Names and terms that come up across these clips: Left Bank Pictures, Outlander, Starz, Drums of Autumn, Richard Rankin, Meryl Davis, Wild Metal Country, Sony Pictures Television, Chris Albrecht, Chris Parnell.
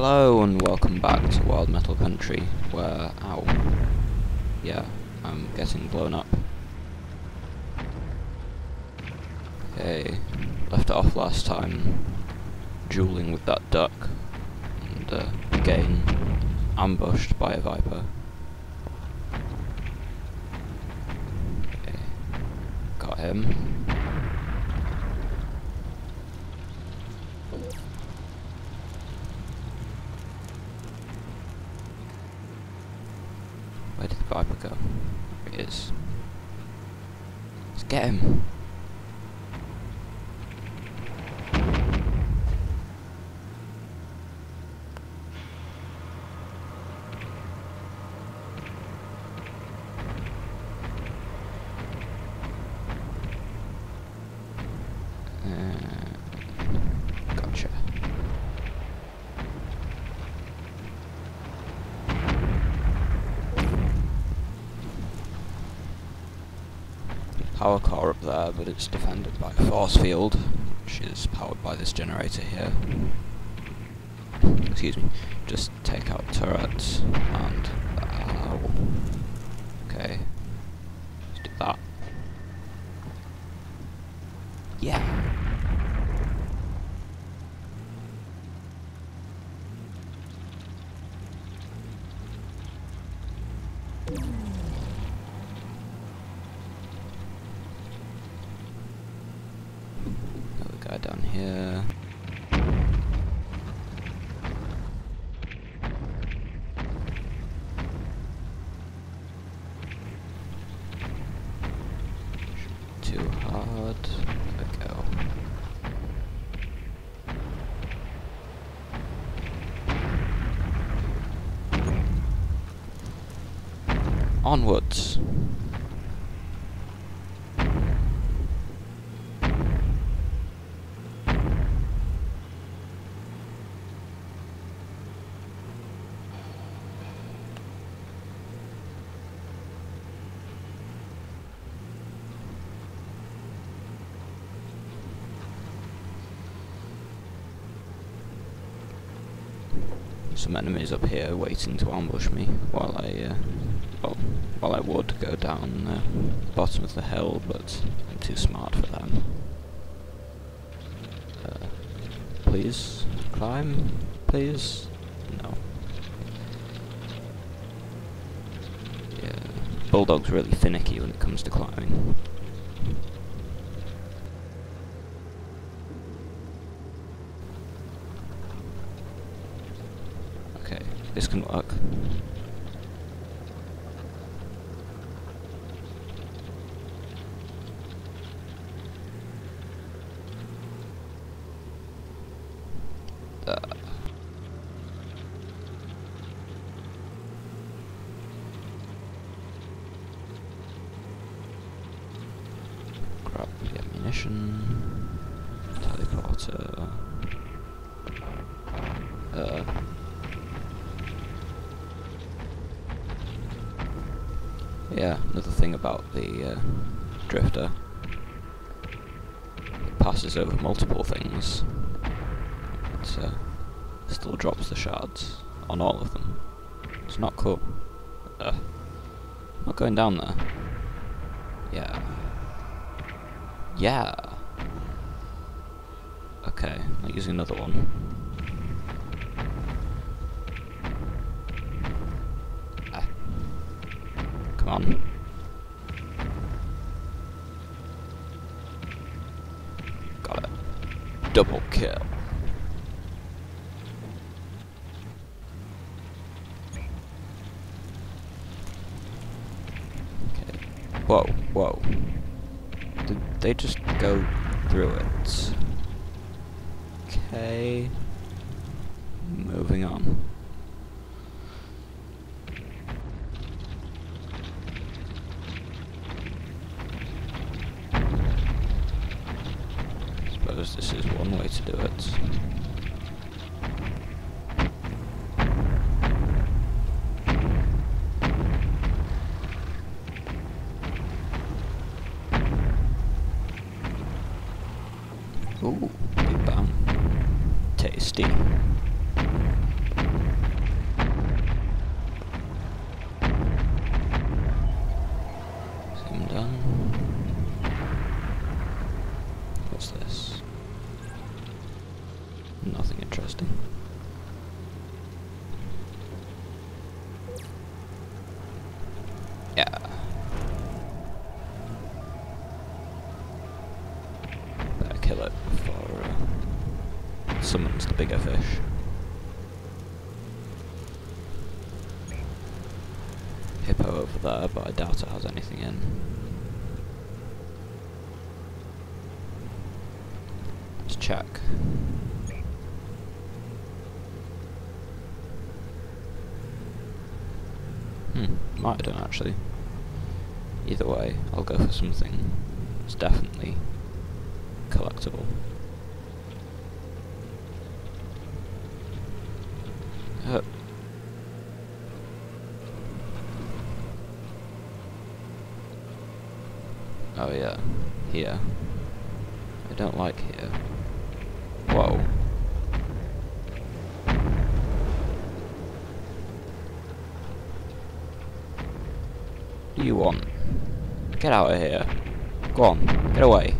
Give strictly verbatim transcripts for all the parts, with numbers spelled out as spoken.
Hello and welcome back to Wild Metal Country, where, ow, yeah, I'm getting blown up. Okay, left it off last time, dueling with that duck, and uh, again, ambushed by a viper. Okay, got him. Where did the viper go? There it is. Let's get him! Uh, gotcha. Power car up there, but it's defended by a force field, which is powered by this generator here. Excuse me. Just take out turrets and. Ow. Okay. Just do that. Yeah. Down here. Too hard. There we go. Onwards. Some enemies up here waiting to ambush me while I, uh, well, while I would go down the bottom of the hill, but I'm too smart for them. Uh, please climb, please. No. Yeah, Bulldog's really finicky when it comes to climbing. This can work. Uh. Grab the ammunition. Teleporter. Uh. Yeah, another thing about the uh, drifter. It passes over multiple things. It uh, still drops the shards on all of them. It's not cool. Uh, not going down there. Yeah. Yeah! Okay, I'm using another one. On. Got it. Double kill. Okay. Whoa, whoa. Did they just go through it? Okay. Moving on. This is one way to do it. Ooh, big bang. Tasty. bigger fish. Hippo over there, but I doubt it has anything in. Let's check. Hmm, might have done actually. Either way, I'll go for something that's definitely collectible. Uh. Oh yeah, here. I don't like here. Whoa. What do you want? Get out of here. Go on, get away.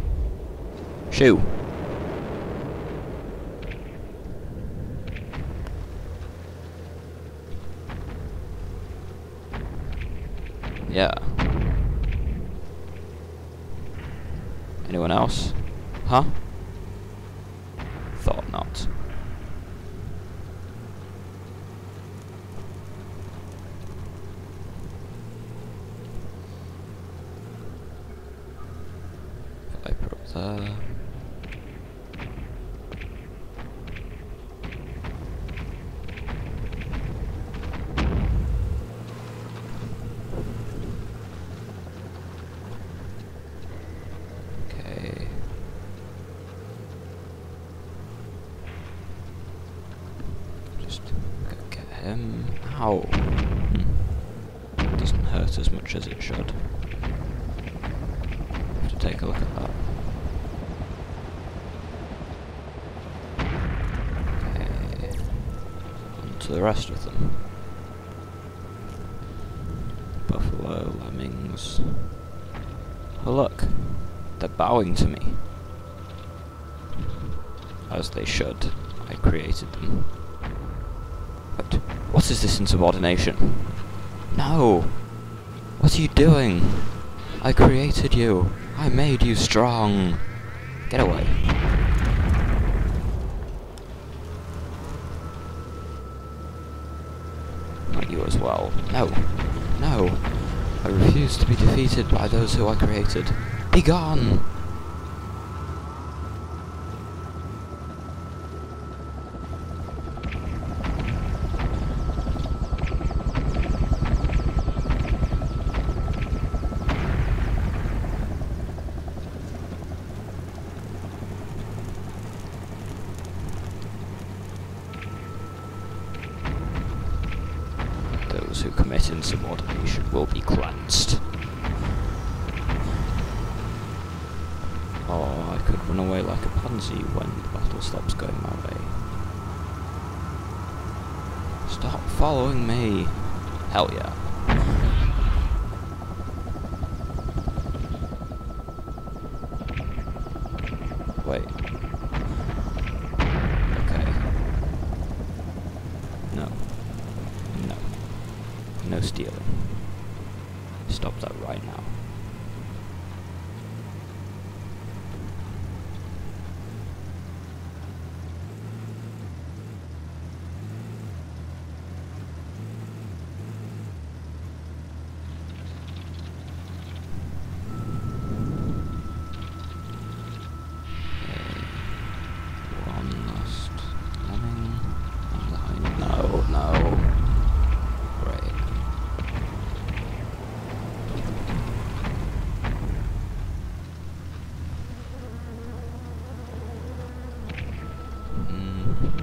Shoo. Yeah. Anyone else? Huh? Thought not. Viper up there. Ow. Hmm. Doesn't hurt as much as it should. Have to take a look at that. Okay. On to the rest of them. Buffalo, lemmings. Oh look! They're bowing to me. As they should. I created them. What is this insubordination? No! What are you doing? I created you. I made you strong. Get away. Not you as well. No. No. I refuse to be defeated by those who I created. Be gone! Those who commit insubordination will be cleansed. Oh, I could run away like a pansy when the battle stops going my way. Stop following me! Hell yeah. Wait. Okay. No. No stealing. Stop that right now.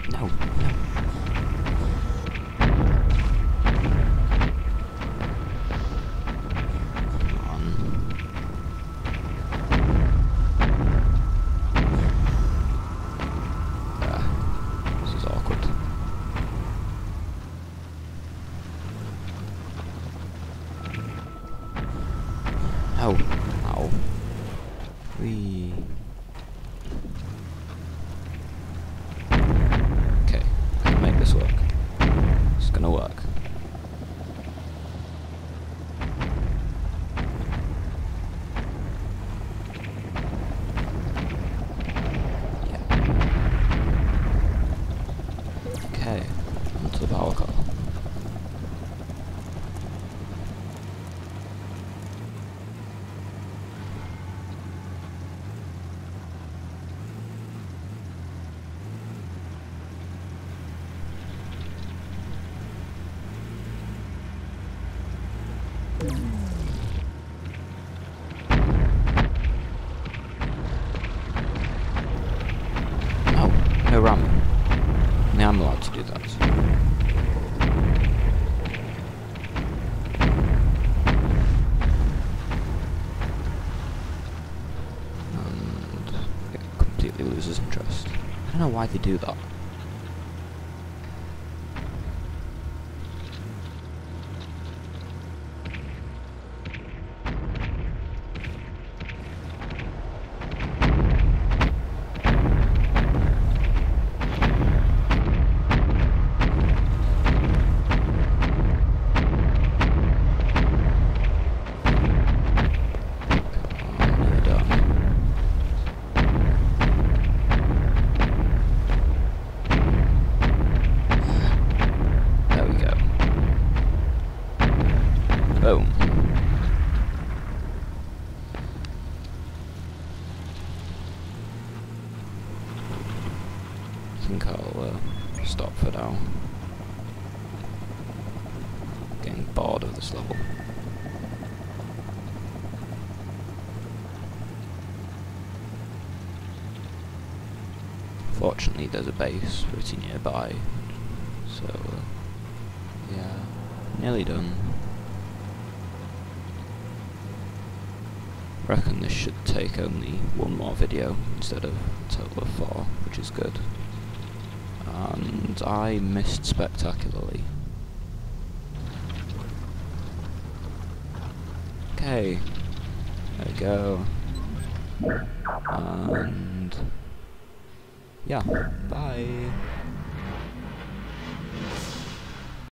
No, no. why they do that. I think I'll uh, stop for now. Getting bored of this level. Fortunately, there's a base pretty nearby, so uh, yeah, nearly done. I reckon this should take only one more video instead of a total of four, which is good. And I missed spectacularly. Okay, there we go. And yeah, bye.